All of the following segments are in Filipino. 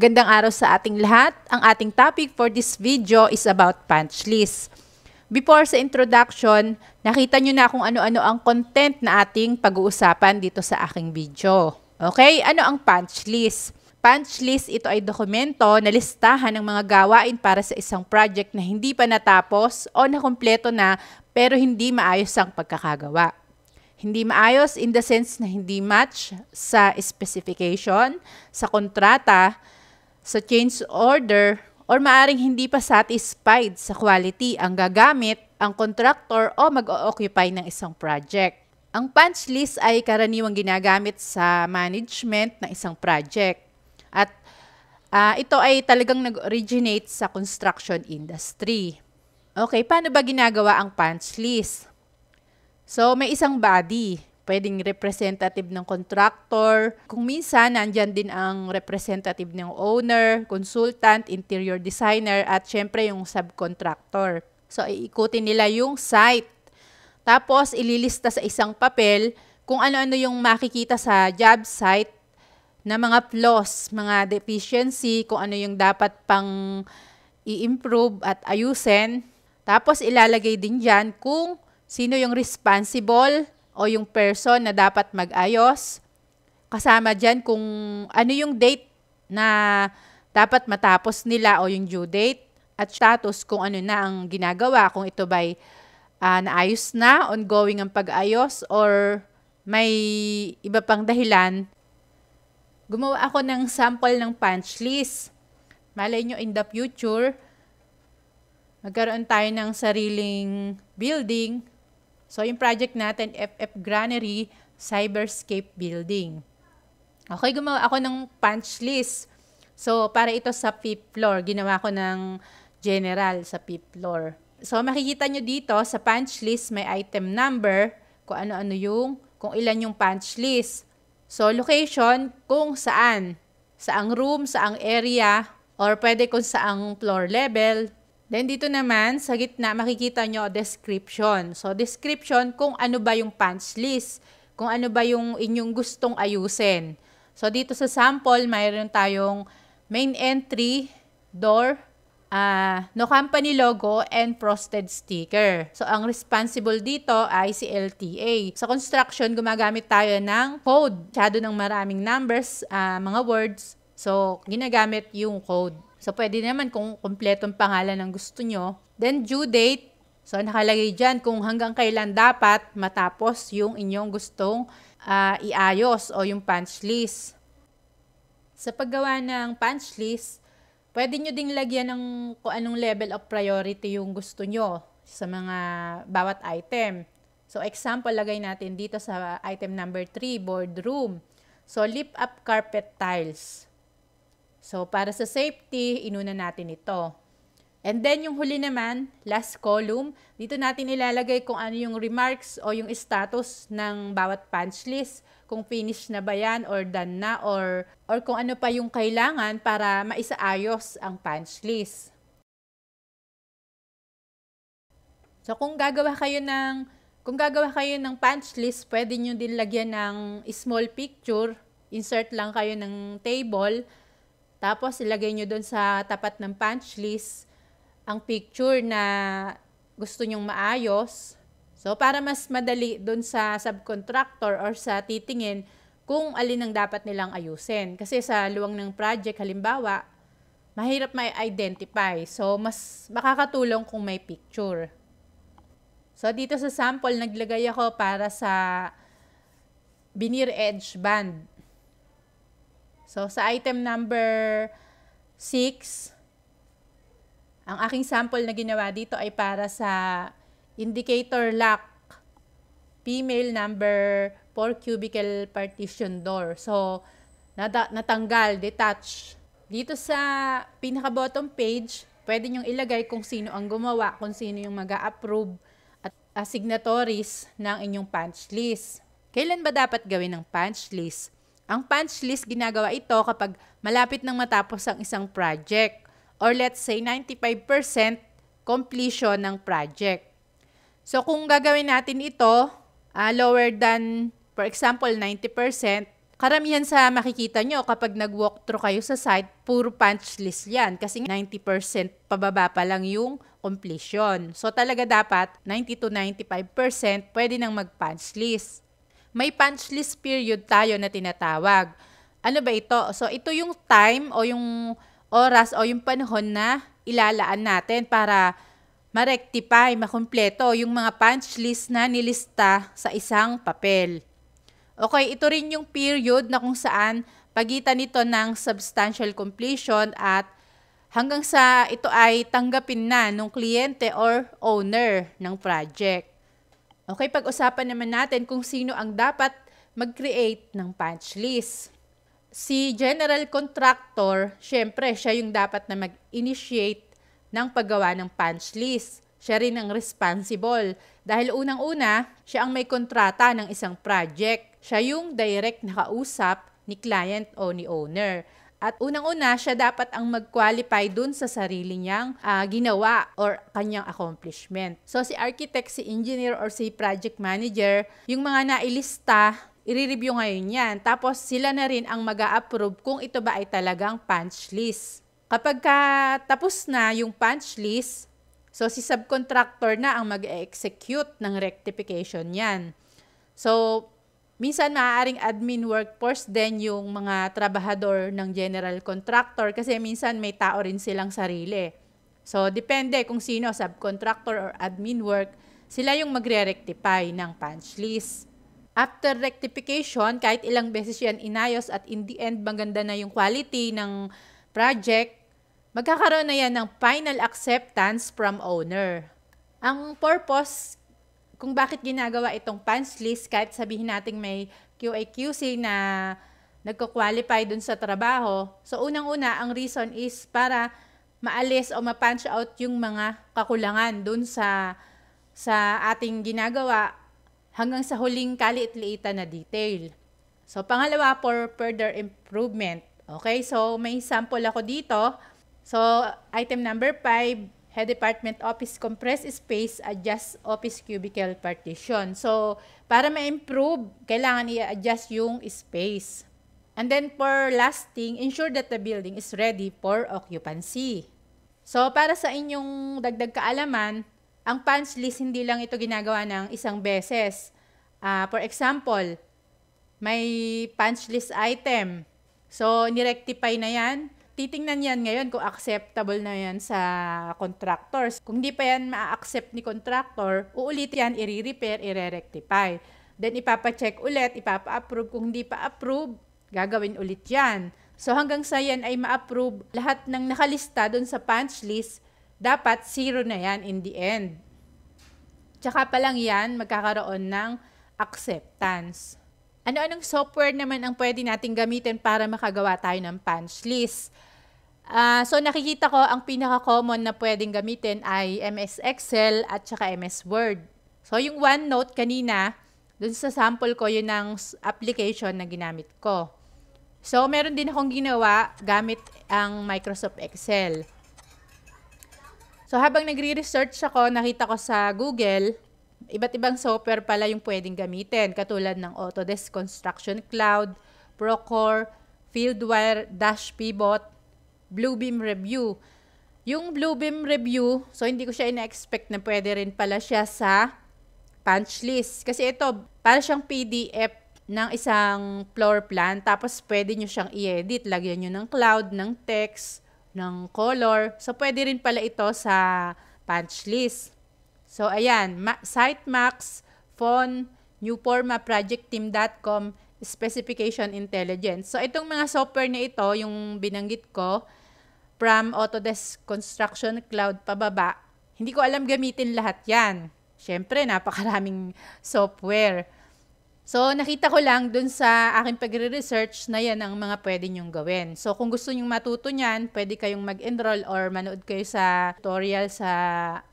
Magandang araw sa ating lahat. Ang ating topic for this video is about punch list. Before sa introduction, nakita nyo na kung ano-ano ang content na ating pag-uusapan dito sa aking video. Okay, ano ang punch list? Punch list, ito ay dokumento na listahan ng mga gawain para sa isang project na hindi pa natapos o nakumpleto na pero hindi maayos ang pagkakagawa. Hindi maayos in the sense na hindi match sa specification, sa kontrata, sa change order, or maaaring hindi pa satisfied sa quality ang gagamit, ang contractor o mag-o-occupy ng isang project. Ang punch list ay karaniwang ginagamit sa management ng isang project. At ito ay talagang nag-originate sa construction industry. Okay, paano ba ginagawa ang punch list? So, may isang body, pwedeng representative ng contractor. Kung minsan, nandyan din ang representative ng owner, consultant, interior designer, at syempre yung subcontractor. So, iikutin nila yung site. Tapos, ililista sa isang papel kung ano-ano yung makikita sa job site na mga flaws, mga deficiency, kung ano yung dapat pang i-improve at ayusin. Tapos, ilalagay din dyan kung sino yung responsible o yung person na dapat mag-ayos. Kasama dyan kung ano yung date na dapat matapos nila o yung due date. At status kung ano na ang ginagawa. Kung ito ba'y naayos na, ongoing ang pag-ayos, or may iba pang dahilan. Gumawa ako ng sample ng punch list. Malay nyo in the future, magkaroon tayo ng sariling building. So, yung project natin, FF Granary Cyberscape Building. Okay, gumawa ako ng punch list. So, para ito sa 5th floor. Ginawa ko ng general sa 5th floor. So, makikita nyo dito, sa punch list, may item number, kung ano-ano yung, kung ilan yung punch list. So, location, kung saan. Saang room, saang area, or pwede kung saang floor level. Then, dito naman, sa gitna, makikita nyo description. So, description, kung ano ba yung punch list. Kung ano ba yung inyong gustong ayusin. So, dito sa sample, mayroon tayong main entry, door, no company logo, and frosted sticker. So, ang responsible dito ay si CLTA. Sa construction, gumagamit tayo ng code. Masyado ng maraming numbers, mga words. So, ginagamit yung code. So, pwede naman kung kumpletong pangalan ng gusto nyo. Then, due date. So, nakalagay dyan kung hanggang kailan dapat matapos yung inyong gustong iayos o yung punch list. Sa paggawa ng punch list, pwede nyo ding lagyan ng kung anong level of priority yung gusto nyo sa mga bawat item. So, example, lagay natin dito sa item number 3, boardroom. So, lift up carpet tiles. So, para sa safety, inuna natin ito. And then, yung huli naman, last column, dito natin ilalagay kung ano yung remarks o yung status ng bawat punch list. Kung finish na ba yan, or done na, or kung ano pa yung kailangan para maisaayos ang punch list. So, kung gagawa kayo ng punch list, pwede nyo din lagyan ng small picture. Insert lang kayo ng table. Tapos, ilagay nyo doon sa tapat ng punch list ang picture na gusto nyong maayos. So, para mas madali doon sa subcontractor or sa titingin kung alin ang dapat nilang ayusin. Kasi sa luwang ng project, halimbawa, mahirap may identify. So, mas makakatulong kung may picture. So, dito sa sample, naglagay ako para sa veneer edge band. So, sa item number 6, ang aking sample na ginawa dito ay para sa indicator lock, female number 4 cubicle partition door. So, natanggal, detach. Dito sa pinaka-bottom page, pwede nyong ilagay kung sino ang gumawa, kung sino yung mag-a-approve at signatories ng inyong punch list. Kailan ba dapat gawin ng punch list? Ang punch list, ginagawa ito kapag malapit nang matapos ang isang project or let's say 95% completion ng project. So, kung gagawin natin ito lower than, for example, 90%, Karamihan sa makikita nyo kapag nag-walkthrough kayo sa site, puro punch list yan kasi 90% pababa pa lang yung completion. So talaga dapat 90 to 95% pwede nang mag-punch list. May punch list period tayo na tinatawag. Ano ba ito? So ito yung time o yung oras o yung panahon na ilalaan natin para ma-rectify, makumpleto yung mga punch list na nilista sa isang papel. Okay, ito rin yung period na kung saan pagitan nito ng substantial completion at hanggang sa ito ay tanggapin na ng kliyente or owner ng project. Okay, pag-usapan naman natin kung sino ang dapat mag-create ng punch list. Si general contractor, syempre siya yung dapat na mag-initiate ng paggawa ng punch list. Siya rin ang responsible dahil unang-una, siya ang may kontrata ng isang project. Siya yung direct nakausap ni client o ni owner. At unang-una, siya dapat ang mag-qualify dun sa sarili niyang ginawa or kanyang accomplishment. So si architect, si engineer, or si project manager, yung mga nailista, i-review ngayon yan. Tapos sila na rin ang mag-a-approve kung ito ba ay talagang punch list. Kapag tapos na yung punch list, so si subcontractor na ang mag-execute ng rectification yan. So, minsan, maaaring admin workforce din yung mga trabahador ng general contractor kasi minsan may tao rin silang sarili. So, depende kung sino, subcontractor or admin work, sila yung magre-rectify ng punch list. After rectification, kahit ilang beses yan inayos at in the end, maganda na yung quality ng project, magkakaroon na yan ng final acceptance from owner. Ang purpose kung bakit ginagawa itong punch list, kahit sabihin natin may QAQC na nagko-qualify dun sa trabaho. So, unang-una, ang reason is para maalis o ma-punch out yung mga kakulangan dun sa ating ginagawa hanggang sa huling kaliit-liitan na detail. So, pangalawa, for further improvement. Okay, so may sample ako dito. So, item number 5, Head Department Office Compress Space Adjust Office Cubicle Partition. So, para ma-improve, kailangan i-adjust yung space. And then for lasting, ensure that the building is ready for occupancy. So, para sa inyong dagdag kaalaman, ang punch list hindi lang ito ginagawa ng isang beses. For example, may punch list item. So, nirectify na yan. Titingnan yan ngayon kung acceptable na yan sa contractors. Kung hindi pa yan ma-accept ni contractor, uulit yan, i-repair, i-rectify. Then ipapa-check ulit, ipapa-approve. Kung hindi pa approve, gagawin ulit yan. So hanggang sa yan ay ma-approve, lahat ng nakalista doon sa punch list, dapat zero na yan in the end. Tsaka pa lang yan, magkakaroon ng acceptance. Ano-anong software naman ang pwede nating gamitin para makagawa tayo ng punch list? So nakikita ko ang pinaka-common na pwedeng gamitin ay MS Excel at saka MS Word. So yung OneNote kanina, dun sa sample ko, yun ang application na ginamit ko. So meron din akong ginawa gamit ang Microsoft Excel. So habang nagre-research ako, nakita ko sa Google, iba't ibang software pala yung pwedeng gamitin, katulad ng Autodesk Construction Cloud, Procore, Fieldwire, Dashpivot, Bluebeam Review. Yung Bluebeam Review, so hindi ko siya ina-expect na pwede rin pala siya sa punch list. Kasi ito, para siyang PDF ng isang floor plan, tapos pwede nyo siyang i-edit. Lagyan nyo ng cloud, ng text, ng color. So pwede rin pala ito sa punch list. So, ayan, Sitemax, Phone, newformaprojectteam.com, Specification Intelligence. So, itong mga software na ito, yung binanggit ko, from Autodesk Construction Cloud pababa, hindi ko alam gamitin lahat yan. Siyempre, napakaraming software. So, nakita ko lang dun sa aking pagre-research na yan ang mga pwede nyong gawin. So, kung gusto nyong matuto nyan, pwede kayong mag-enroll or manood kayo sa tutorial sa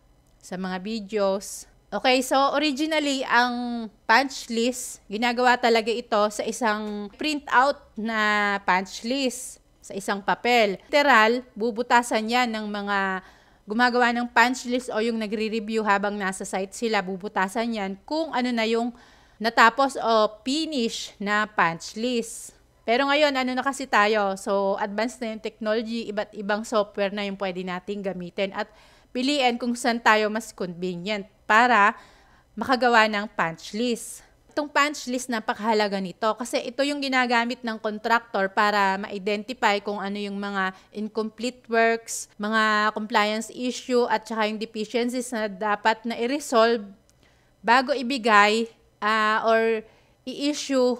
mga videos. Okay, so originally, ang punch list, ginagawa talaga ito sa isang printout na punch list, sa isang papel. Literal, bubutasan yan ng mga gumagawa ng punch list o yung nagre-review habang nasa site sila, bubutasan yan kung ano na yung natapos o finish na punch list. Pero ngayon, ano na kasi tayo? So, advanced na yung technology, iba't ibang software na yung pwede nating gamitin at piliin kung saan tayo mas convenient para makagawa ng punch list. Itong punch list, napakahalaga nito kasi ito yung ginagamit ng contractor para ma-identify kung ano yung mga incomplete works, mga compliance issue at saka yung deficiencies na dapat na i-resolve bago ibigay or i-issue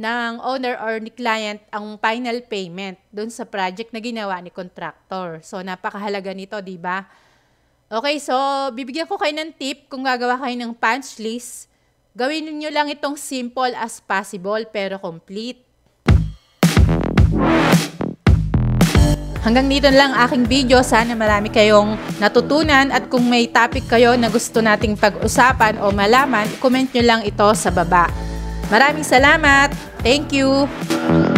ng owner or ni client ang final payment doon sa project na ginawa ni contractor. So, napakahalaga nito, di ba? Okay, so bibigyan ko kayo ng tip kung gagawa kayo ng punch list. Gawin niyo lang itong simple as possible pero complete. Hanggang dito lang aking video. Sana marami kayong natutunan at kung may topic kayo na gusto nating pag-usapan o malaman, i-comment niyo lang ito sa baba. Maraming salamat. Thank you.